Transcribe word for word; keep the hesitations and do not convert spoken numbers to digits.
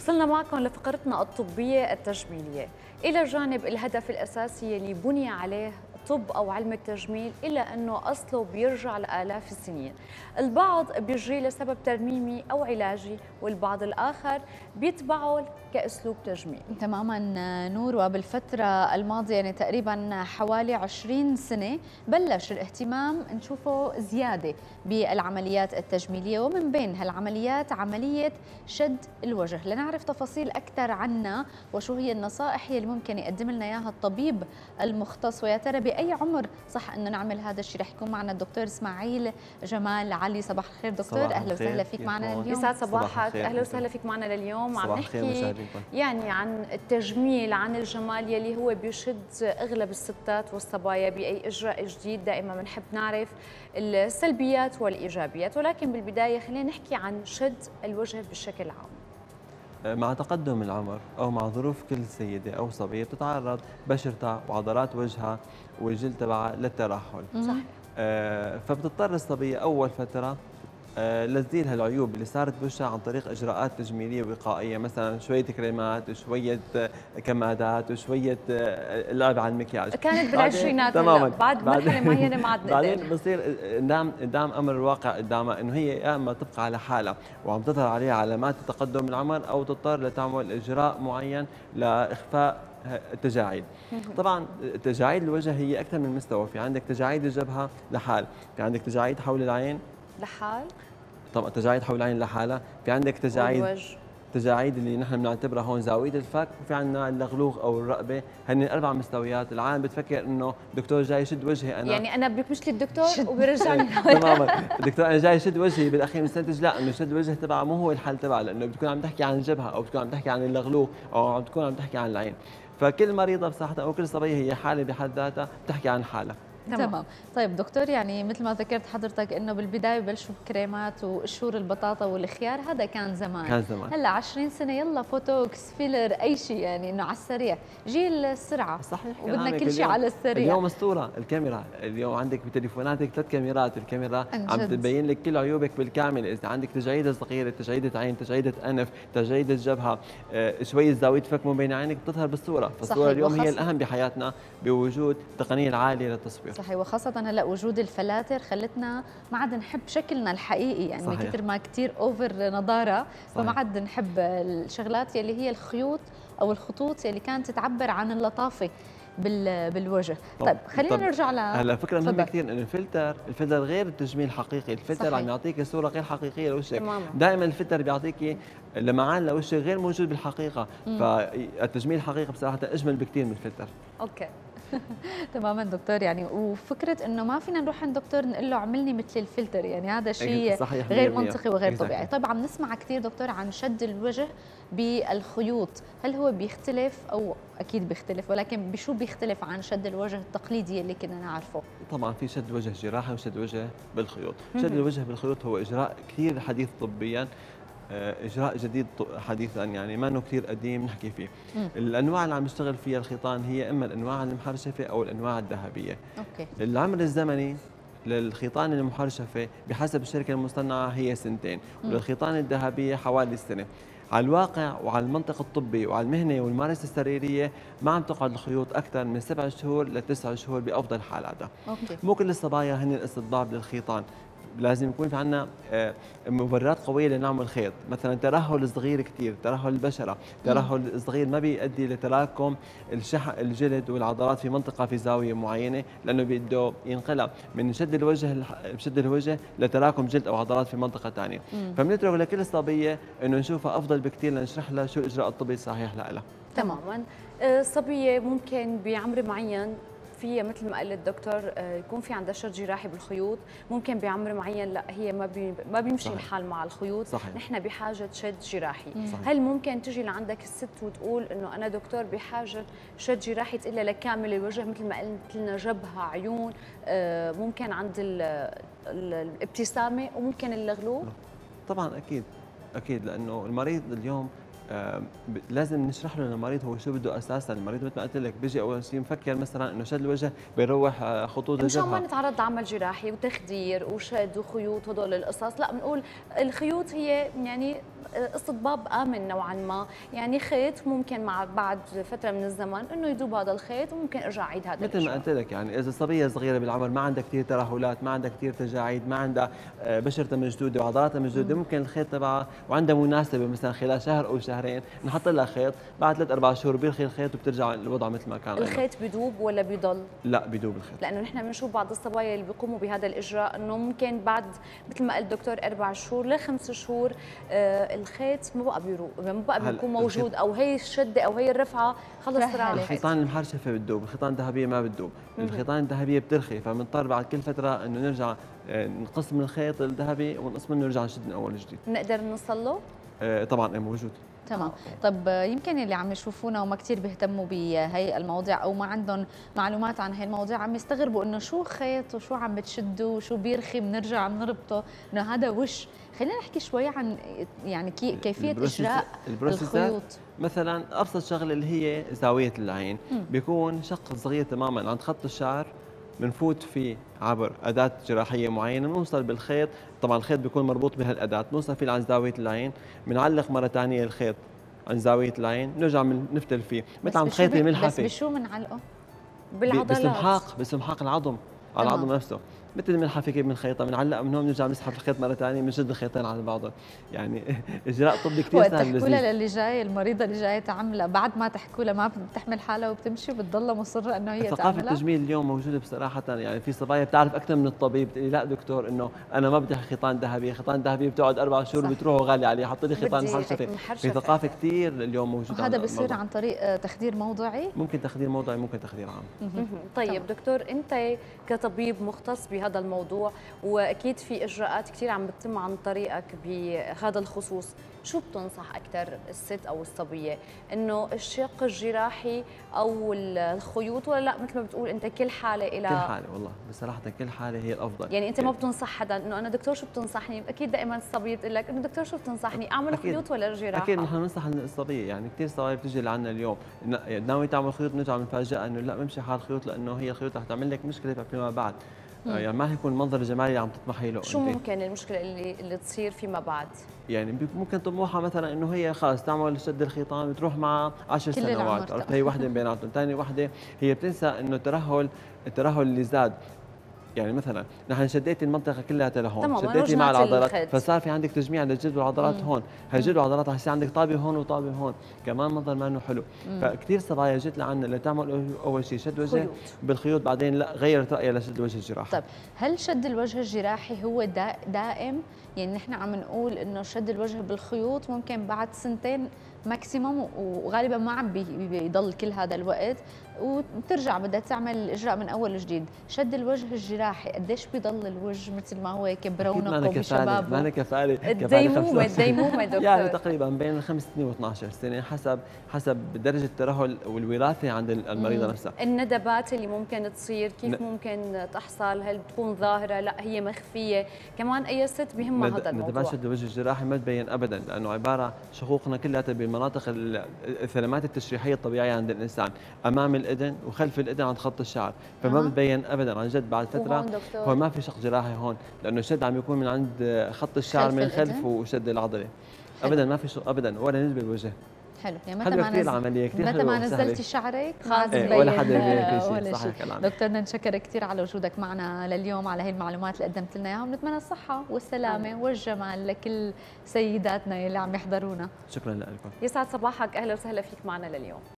وصلنا معكم لفقرتنا الطبية التجميلية، إلى جانب الهدف الأساسي اللي بني عليه طب أو علم التجميل إلا أنه أصله بيرجع لآلاف السنين. البعض بيجري لسبب ترميمي أو علاجي، والبعض الآخر بيتبعه كأسلوب تجميل. تماما نور، وبالفترة الماضية يعني تقريبا حوالي عشرين سنة بلش الاهتمام نشوفه زيادة بالعمليات التجميلية، ومن بين هالعمليات عملية شد الوجه. لنعرف تفاصيل أكثر عنها وشو هي النصائح اللي ممكن يقدم لنا إياها الطبيب المختص، ويا ترى بأي عمر صح أنه نعمل هذا الشيء، رح يكون معنا الدكتور إسماعيل جمال علي. صباح الخير دكتور، أهلا وسهلا فيك معنا اليوم. يسعد صباحك، أهلا وسهلا فيك معنا لليوم. عم نحكي يعني عن التجميل، عن الجمال يلي هو بيشد أغلب الستات والصبايا بأي إجراء جديد. دائما بنحب نعرف السلبيات والإيجابيات، ولكن بالبداية خلينا نحكي عن شد الوجه بشكل عام. مع تقدم العمر أو مع ظروف كل سيدة أو صبية بتتعرض بشرتها وعضلات وجهها والجلد تبعها للترهل، آه فبتضطر الصبية أول فترة آه لتزيل هالعيوب اللي صارت بوجهها عن طريق إجراءات تجميلية وقائية، مثلا شوية كريمات وشوية كمادات وشوية آه لعب على المكياج. كانت بالعشرينات تماما بعد مرحلة معينة ما عاد بعدين بصير قدام قدام أمر الواقع قدامها، إنه هي يا إما تبقى على حالها وعم تظهر عليها علامات تقدم العمر، أو تضطر لتعمل إجراء معين لإخفاء التجاعيد. طبعا تجاعيد الوجه هي أكثر من مستوى، في عندك تجاعيد الجبهة لحال، في عندك تجاعيد حول العين لحال، طبعا تجاعيد حول العين لحالها، في عندك تجاعيد والوجه. تجاعيد اللي نحن بنعتبرها هون زاويه الفك، وفي عندنا اللغلوغ او الرقبه، هن اربع مستويات. العالم بتفكر انه دكتور جاي يشد وجهي انا، يعني انا بكمش لي الدكتور وبرجعني تماما دكتور انا جاي يشد وجهي بالاخير بنستنتج لا، انه شد وجه تبعه مو هو الحل تبعه، لانه بتكون عم تحكي عن الجبهه او بتكون عم تحكي عن اللغلوغ او عم تكون عم تحكي عن العين. فكل مريضه بصحتها او كل صبيه هي حاله بحد ذاتها بتحكي عن حالها. تمام. طيب دكتور، يعني مثل ما ذكرت حضرتك انه بالبدايه بلشوا بكريمات وقشور البطاطا والخيار، هذا كان زمان. كان زمان. هلا عشرين سنه يلا فوتوكس فيلر اي شيء، يعني انه على السريع، جيل السرعه. صحيح، وبدنا كل شيء على السريع. اليوم الصوره، الكاميرا، اليوم عندك بتليفوناتك ثلاث كاميرات، الكاميرا عم تبين لك كل عيوبك بالكامل. اذا عندك تجاعيد صغيره، تجاعيد عين، تجاعيد انف، تجاعيد جبهه، آه شويه زاويه فك من بين عينك بتظهر بالصوره، فالصوره اليوم وخص... هي الاهم بحياتنا بوجود التقنيه العاليه للتصوير. صحيح، وخاصة هلا وجود الفلاتر خلتنا ما عاد نحب شكلنا الحقيقي، يعني من كثر ما كثير اوفر نضارة فما عاد نحب الشغلات يلي هي الخيوط او الخطوط يلي كانت تعبر عن اللطافة بالوجه. طب طيب خلينا طب نرجع ل هلا فكره مهمه كثير، انه الفلتر الفلتر غير التجميل الحقيقي، الفلتر عم يعطيك صوره غير حقيقيه لوشك. دائما الفلتر بيعطيكي لمعان لوشك غير موجود بالحقيقه، فالتجميل الحقيقي بصراحه اجمل بكثير من الفلتر. اوكي تماما دكتور، يعني وفكره انه ما فينا نروح عند دكتور نقول له اعملني مثل الفلتر، يعني هذا شيء غير منطقي وغير طبيعي. طيب عم نسمع كثير دكتور عن شد الوجه بالخيوط، هل هو بيختلف؟ او اكيد بيختلف، ولكن بشو بيختلف عن شد الوجه التقليدي اللي كنا نعرفه؟ طبعا في شد وجه جراحي وشد وجه بالخيوط. شد الوجه بالخيوط هو اجراء كثير حديث طبيا، اجراء جديد حديثا، يعني ما انه كثير قديم نحكي فيه. مم. الانواع اللي عم يشتغل فيها الخيطان هي اما الانواع المحرشفه او الانواع الذهبيه. اوكي. العمر الزمني للخيطان المحرشفه بحسب الشركه المصنعه هي سنتين، وللخيطان الذهبيه حوالي سنه. على الواقع وعلى المنطق الطبي وعلى المهنه والممارسه السريريه ما عم تقعد الخيوط اكثر من سبع شهور لتسع شهور بافضل حالاتها. مو كل الصبايا هن استطباب للخيطان، لازم يكون في عندنا مبررات قويه لنعمل خيط، مثلا ترهل صغير كثير، ترهل البشره، ترهل صغير ما بيؤدي لتراكم الشحم الجلد والعضلات في منطقه في زاويه معينه، لانه بده ينقلب من شد الوجه بشد الوجه لتراكم جلد او عضلات في منطقه ثانيه، فبنترك لكل صبيه انه نشوفها افضل بكثير لنشرح لها شو الاجراء الطبي الصحيح لها. تماما. الصبيه ممكن بعمر معين في مثل ما قال الدكتور يكون في عندها شد جراحي بالخيوط، ممكن بعمر معين لا هي ما بي ما بيمشي صحيح. الحال مع الخيوط. صحيح. نحن بحاجه شد جراحي. صحيح. هل ممكن تجي لعندك الست وتقول انه انا دكتور بحاجه شد جراحي، تقول لها لكامل الوجه مثل ما قلت لنا، جبهه، عيون، ممكن عند الابتسامه، وممكن اللغلوغ؟ طبعا اكيد اكيد، لانه المريض اليوم آه لازم نشرح له للمريض هو شو بده اساسا. المريض مثل ما قلت لك بيجي اول شيء مفكر مثلا انه شد الوجه بيروح آه خطوط الجبهه، مشان ما نتعرض لعمل جراحي وتخدير وشد وخيوط هدول القصص، لا بنقول الخيوط هي يعني استطباب امن نوعا ما، يعني خيط ممكن مع بعد فتره من الزمن انه يذوب هذا الخيط وممكن ارجع اعيد هذا الشيء. مثل ما قلت لك، يعني اذا صبيه صغيره بالعمر ما عندها كثير ترهلات، ما عندها كثير تجاعيد، ما عندها بشرتها مشدوده وعضلاتها مشدوده، ممكن الخيط تبعها وعندها مناسبه مثلا خلال شهر او شهرين نحط لها خيط، بعد ثلاث اربع شهور بيرخي الخيط وبترجع الوضع مثل ما كان. الخيط بيذوب ولا بيضل؟ لا بيذوب الخيط، لانه نحن بنشوف بعض الصبايا اللي بيقوموا بهذا الاجراء انه ممكن بعد مثل ما قال الدكتور اربع شهور لخمس شهور آه الخيط ما بقى بيروق، ما بقى بيكون موجود، او هي الشده او هي الرفعه خلص صار عليه. الخيطان المحرشفه بتذوب، الخيطان الذهبيه ما بتذوب، الخيطان الذهبيه بترخي، فبنضطر بعد كل فتره انه نرجع نقص من الخيط الذهبي ونقص منه نرجع نشد من اول جديد. نقدر نوصل له؟ آه طبعا موجود. تمام. طب يمكن اللي عم يشوفونا وما كثير بيهتموا بهي المواضيع او ما عندهم معلومات عن هي المواضيع عم يستغربوا انه شو خيط وشو عم بتشده وشو بيرخي بنرجع بنربطه، انه هذا وش. خلينا نحكي شوي عن يعني كيفيه اجراء الخيوط. مثلا ابسط شغله اللي هي زاويه العين، بيكون شق صغير تماما عند خط الشعر بنفوت فيه عبر أداة جراحية معينة، بنوصل بالخيط، طبعا الخيط بيكون مربوط بهالأداة، بنوصل فيه عند زاوية العين، بنعلق مرة ثانية الخيط عند زاوية العين، بنرجع بنفتل فيه، مثل عم الخيط الملحفة. بس بشو بنعلقه؟ بالعضلات، بالسمحاق، بالسمحاق العظم، على العظم نفسه، مثل الملحفة كيف بنخيطها، بنعلقها من هون بنرجع بنسحب الخيط مرة ثانية، بنشد الخيطين على بعضهم، يعني إجراء طبي كثير سهل ولذيذ. وقت تحكوا لها للي جاي، المريضة اللي جاية تعملها، بعد ما تحكوا لها ما بتحمل حالها وبتمشي وبتضلها مصرة إنه هي تعملها؟ ثقافة التجميل اليوم موجودة بصراحة، يعني في صبايا بتعرف أكثر من الطبيب، بتقول لا دكتور إنه أنا ما بدي خيطان ذهبي، خيطان ذهبي بتقعد أربع شهور بتروح وغالي عليه، حط لي خيطان محرشفة. في ثقافة كثير اليوم موجودة. هذا بصير عن طريق تخدير موضعي؟ ممكن تخدير موضعي، ممكن تخدير عام. طيب دكتور، أنت كطبيب مختص بهذا الموضوع واكيد في اجراءات كثير عم بتتم عن طريقك بهذا الخصوص، شو بتنصح اكثر الست او الصبيه، انه الشق الجراحي او الخيوط ولا لا مثل ما بتقول انت كل حاله الى كل حاله؟ والله بصراحه كل حاله هي الافضل، يعني انت ما بتنصح حدا انه انا دكتور شو بتنصحني؟ اكيد دائما الصبيه بتقول لك انه دكتور شو بتنصحني اعمل خيوط ولا جراحه؟ اكيد نحن بننصح الصبيه، يعني كثير صبايا بتجي لعنا اليوم ناوي تعمل خيوط، بنرجع بنفاجئها انه لا بمشي حال الخيوط، لانه هي الخيوط رح تعمل لك مشكله فيما بعد. يعني ما هيكون المنظر الجمالي عم تطمحي له. شو ممكن المشكله اللي اللي تصير فيما بعد؟ يعني ممكن طموحها مثلا انه هي خلص تعمل شد الخيطان بتروح معها عشر سنوات، عرفت؟ هي وحده من بيناتهم، ثاني وحده هي بتنسى انه الترهل الترهل اللي زاد، يعني مثلا نحن شديتي المنطقه كلها لهون، شديتي مع العضلات، فصار في عندك تجميع للجلد والعضلات هون، هالجلد والعضلات رح يصير عندك طابه هون وطابه هون، كمان منظر ما انه حلو. فكثير صبايا جت لعنا لتعمل اول شيء شد وجه بالخيوط، بعدين لا غيرت رايها لشد الوجه الجراحي. طيب هل شد الوجه الجراحي هو دائم؟ يعني نحن عم نقول انه شد الوجه بالخيوط ممكن بعد سنتين ماكسيموم، وغالبا ما عم بيضل كل هذا الوقت وبترجع بدها تعمل الاجراء من اول وجديد. شد الوجه الجراحي قديش بيضل الوجه مثل ما هو هيك برونقه بشبابه؟ ما انا كفاله الديمومه الديمومه دكتور يعني تقريبا بين خمس سنين و اثنعش سنه حسب حسب درجه الترهل والوراثه عند المريضه نفسها. الندبات اللي ممكن تصير كيف ممكن تحصل؟ هل بتكون ظاهره لا هي مخفيه؟ كمان اي ست بهمها هذا الموضوع. ندبات شد الوجه الجراحي ما تبين ابدا، لانه عباره شقوقنا كلها مناطق الثلمات التشريحيه الطبيعيه عند الانسان، امام الاذن وخلف الاذن عند خط الشعر، فما بتبين ابدا عن جد بعد فتره. هون ما في شق جراحي هون، لانه الشد عم يكون من عند خط الشعر من خلف وشد العضله. ابدا ما في شق ابدا ولا نسبه بالوجه. حلو، يعني متى ما نزلتي متى ما نزلتي شعرك ما بتبين ولا حدا بيبين شيء. صح الكلام. دكتور نشكرك كثير على وجودك معنا لليوم، على هي المعلومات اللي قدمت لنا اياها، ونتمنى الصحه والسلامه مم. والجمال لكل سيداتنا يلي عم يحضرونا. شكرا لكم، يسعد صباحك، اهلا وسهلا فيك معنا لليوم.